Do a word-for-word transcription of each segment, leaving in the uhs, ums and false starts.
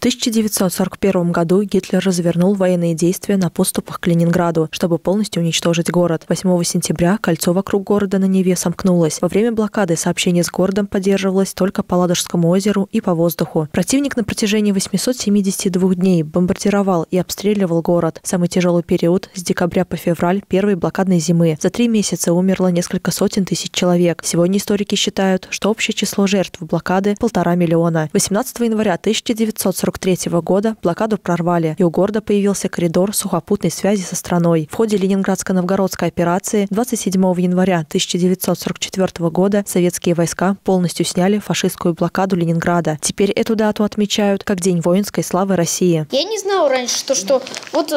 В тысяча девятьсот сорок первом году Гитлер развернул военные действия на подступах к Ленинграду, чтобы полностью уничтожить город. восьмого сентября кольцо вокруг города на Неве сомкнулось. Во время блокады сообщение с городом поддерживалось только по Ладожскому озеру и по воздуху. Противник на протяжении восьмисот семидесяти двух дней бомбардировал и обстреливал город. Самый тяжелый период с декабря по февраль первой блокадной зимы. За три месяца умерло несколько сотен тысяч человек. Сегодня историки считают, что общее число жертв блокады – полтора миллиона. восемнадцатого января тысяча девятьсот сорок третьего года блокаду прорвали, и у города появился коридор сухопутной связи со страной. В ходе Ленинградско-Новгородской операции двадцать седьмого января тысяча девятьсот сорок четвёртого года советские войска полностью сняли фашистскую блокаду Ленинграда. Теперь эту дату отмечают как День воинской славы России. Я не знала раньше, что, что вот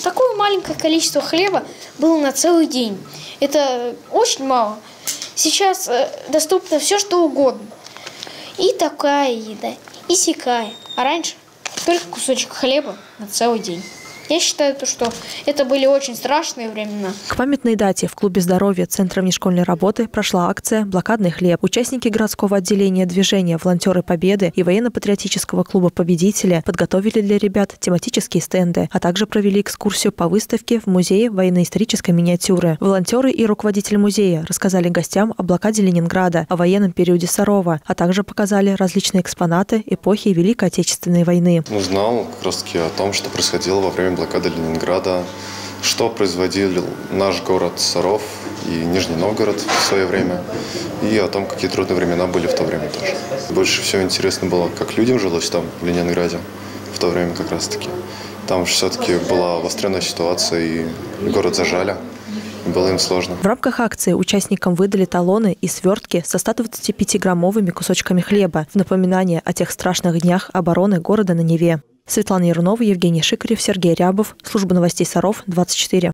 такое маленькое количество хлеба было на целый день. Это очень мало. Сейчас доступно все, что угодно. И такая еда, и сякая. А раньше только кусочек хлеба на целый день. Я считаю, что это были очень страшные времена. К памятной дате в клубе здоровья Центра внешкольной работы прошла акция «Блокадный хлеб». Участники городского отделения движения «Волонтеры Победы» и военно-патриотического клуба «Победители» подготовили для ребят тематические стенды, а также провели экскурсию по выставке в Музее военно-исторической миниатюры. Волонтеры и руководитель музея рассказали гостям о блокаде Ленинграда, о военном периоде Сарова, а также показали различные экспонаты эпохи Великой Отечественной войны. Узнал как раз таки о том, что происходило во время блокады Ленинграда, что производил наш город Саров и Нижний Новгород в свое время, и о том, какие трудные времена были в то время тоже. Больше всего интересно было, как людям жилось там, в Ленинграде, в то время как раз-таки. Там же все-таки была обостренная ситуация, и город зажали. Было им сложно. В рамках акции участникам выдали талоны и свертки со ста двадцатипятиграммовыми кусочками хлеба в напоминание о тех страшных днях обороны города на Неве. Светлана Ярунова, Евгений Шикарев, Сергей Рябов. Служба новостей Саров, двадцать четыре.